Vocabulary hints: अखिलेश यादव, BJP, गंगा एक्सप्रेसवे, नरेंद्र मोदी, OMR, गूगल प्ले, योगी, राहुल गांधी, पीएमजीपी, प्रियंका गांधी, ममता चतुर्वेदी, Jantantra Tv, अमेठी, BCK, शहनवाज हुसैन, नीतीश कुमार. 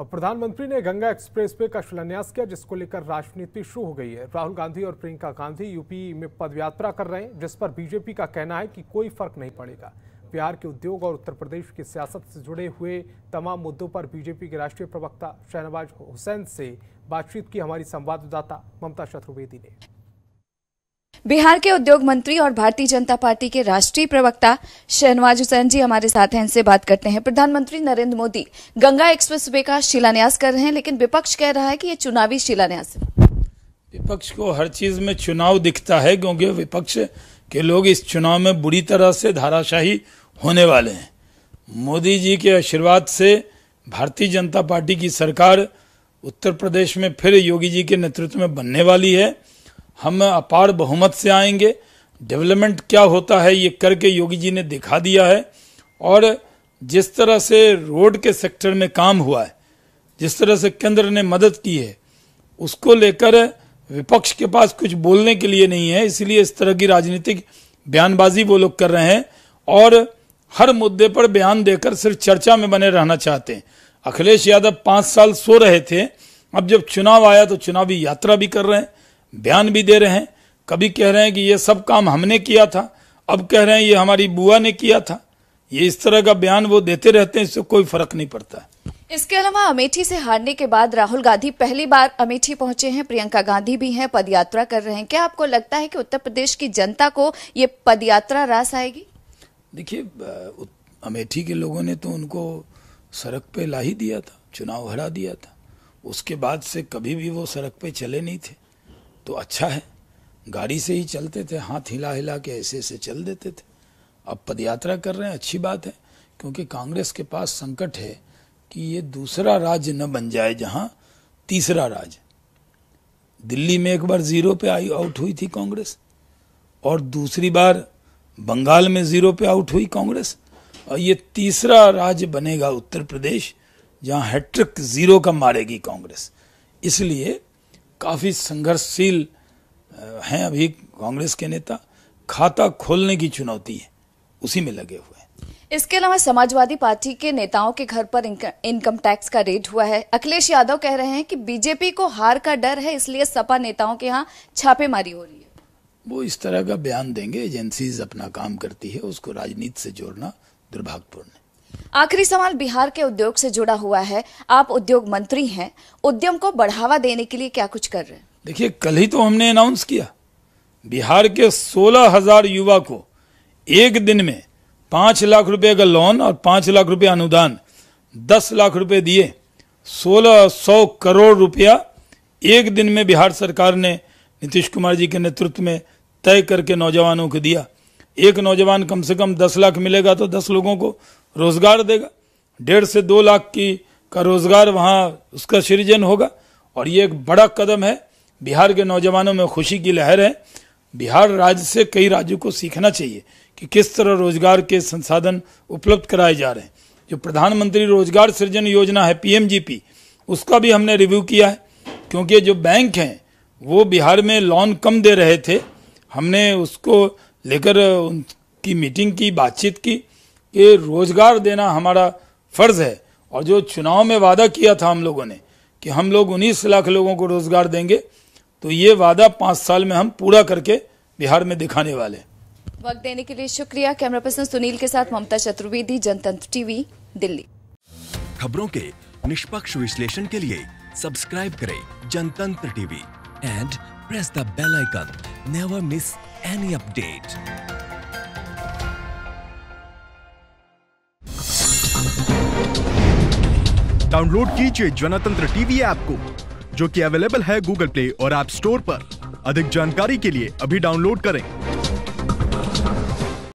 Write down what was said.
और प्रधानमंत्री ने गंगा एक्सप्रेसवे का शिलान्यास किया, जिसको लेकर राजनीति शुरू हो गई है। राहुल गांधी और प्रियंका गांधी यूपी में पदयात्रा कर रहे हैं, जिस पर बीजेपी का कहना है कि कोई फर्क नहीं पड़ेगा। बिहार के उद्योग और उत्तर प्रदेश की सियासत से जुड़े हुए तमाम मुद्दों पर बीजेपी के राष्ट्रीय प्रवक्ता शहनवाज हुसैन से बातचीत की हमारी संवाददाता ममता चतुर्वेदी ने। बिहार के उद्योग मंत्री और भारतीय जनता पार्टी के राष्ट्रीय प्रवक्ता शहनवाज हुसैन जी हमारे साथ हैं, इनसे बात करते हैं। प्रधानमंत्री नरेंद्र मोदी गंगा एक्सप्रेसवे का शिलान्यास कर रहे हैं, लेकिन विपक्ष कह रहा है कि ये चुनावी शिलान्यास है। विपक्ष को हर चीज में चुनाव दिखता है, क्योंकि विपक्ष के लोग इस चुनाव में बुरी तरह से धाराशाही होने वाले हैं। मोदी जी के आशीर्वाद से भारतीय जनता पार्टी की सरकार उत्तर प्रदेश में फिर योगी जी के नेतृत्व में बनने वाली है। हम अपार बहुमत से आएंगे। डेवलपमेंट क्या होता है ये करके योगी जी ने दिखा दिया है। और जिस तरह से रोड के सेक्टर में काम हुआ है, जिस तरह से केंद्र ने मदद की है, उसको लेकर विपक्ष के पास कुछ बोलने के लिए नहीं है। इसलिए इस तरह की राजनीतिक बयानबाजी वो लोग कर रहे हैं और हर मुद्दे पर बयान देकर सिर्फ चर्चा में बने रहना चाहते हैं। अखिलेश यादव 5 साल सो रहे थे, अब जब चुनाव आया तो चुनावी यात्रा भी कर रहे हैं, बयान भी दे रहे हैं। कभी कह रहे हैं कि ये सब काम हमने किया था, अब कह रहे हैं ये हमारी बुआ ने किया था। ये इस तरह का बयान वो देते रहते हैं, इससे कोई फर्क नहीं पड़ता। इसके अलावा अमेठी से हारने के बाद राहुल गांधी पहली बार अमेठी पहुंचे हैं, प्रियंका गांधी भी हैं, पदयात्रा कर रहे हैं। क्या आपको लगता है कि उत्तर प्रदेश की जनता को ये पदयात्रा रास आएगी? देखिए, अमेठी के लोगों ने तो उनको सड़क पे ला ही दिया था, चुनाव हरा दिया था। उसके बाद से कभी भी वो सड़क पे चले नहीं थे, तो अच्छा है। गाड़ी से ही चलते थे, हाथ हिला हिला के ऐसे ऐसे चल देते थे। अब पदयात्रा कर रहे हैं, अच्छी बात है, क्योंकि कांग्रेस के पास संकट है कि ये दूसरा राज्य न बन जाए जहां तीसरा राज्य। दिल्ली में एक बार 0 पे आउट हुई थी कांग्रेस, और दूसरी बार बंगाल में 0 पे आउट हुई कांग्रेस, और ये तीसरा राज्य बनेगा उत्तर प्रदेश, जहां हैट्रिक 0 का मारेगी कांग्रेस। इसलिए काफ़ी संघर्षशील हैं अभी कांग्रेस के नेता। खाता खोलने की चुनौती है, उसी में लगे हुए हैं। इसके अलावा समाजवादी पार्टी के नेताओं के घर पर इनकम टैक्स का रेड हुआ है। अखिलेश यादव कह रहे हैं कि बीजेपी को हार का डर है, इसलिए सपा नेताओं के यहाँ छापेमारी हो रही है। वो इस तरह का बयान देंगे। एजेंसीज अपना काम करती है, उसको राजनीति से जोड़ना दुर्भाग्यपूर्ण है। आखिरी सवाल बिहार के उद्योग से जुड़ा हुआ है। आप उद्योग मंत्री हैं, उद्यम को बढ़ावा देने के लिए क्या कुछ कर रहे हैं? देखिए, कल ही तो हमने अनाउंस किया, बिहार के 16,000 युवा को एक दिन में 5 लाख रुपए का लोन और 5 लाख रुपए अनुदान, 10 लाख रुपए दिए। 1,600 करोड़ रुपया एक दिन में बिहार सरकार ने नीतीश कुमार जी के नेतृत्व में तय करके नौजवानों को दिया। एक नौजवान कम से कम 10 लाख मिलेगा तो 10 लोगों को रोजगार देगा। 1.5 से 2 लाख का रोजगार वहाँ उसका सृजन होगा। और ये एक बड़ा कदम है, बिहार के नौजवानों में खुशी की लहर है। बिहार राज्य से कई राज्यों को सीखना चाहिए कि किस तरह रोजगार के संसाधन उपलब्ध कराए जा रहे हैं। जो प्रधानमंत्री रोजगार सृजन योजना है, पीएमजीपी, उसका भी हमने रिव्यू किया है, क्योंकि जो बैंक हैं वो बिहार में लोन कम दे रहे थे। हमने उसको लेकर उनकी मीटिंग की, बातचीत की कि रोजगार देना हमारा फर्ज है। और जो चुनाव में वादा किया था हम लोगों ने कि हम लोग 19 लाख लोगों को रोजगार देंगे, तो ये वादा 5 साल में हम पूरा करके बिहार में दिखाने वाले। वक्त देने के लिए शुक्रिया। कैमरा पर्सन सुनील के साथ ममता चतुर्वेदी, जनतंत्र टीवी, दिल्ली। खबरों के निष्पक्ष विश्लेषण के लिए सब्सक्राइब करें Jantantra TV and press the bell icon. Never miss any update. Download कीजिए जनतंत्र टीवी ऐप को, जो कि अवेलेबल है गूगल प्ले और ऐप स्टोर पर। अधिक जानकारी के लिए अभी डाउनलोड करें।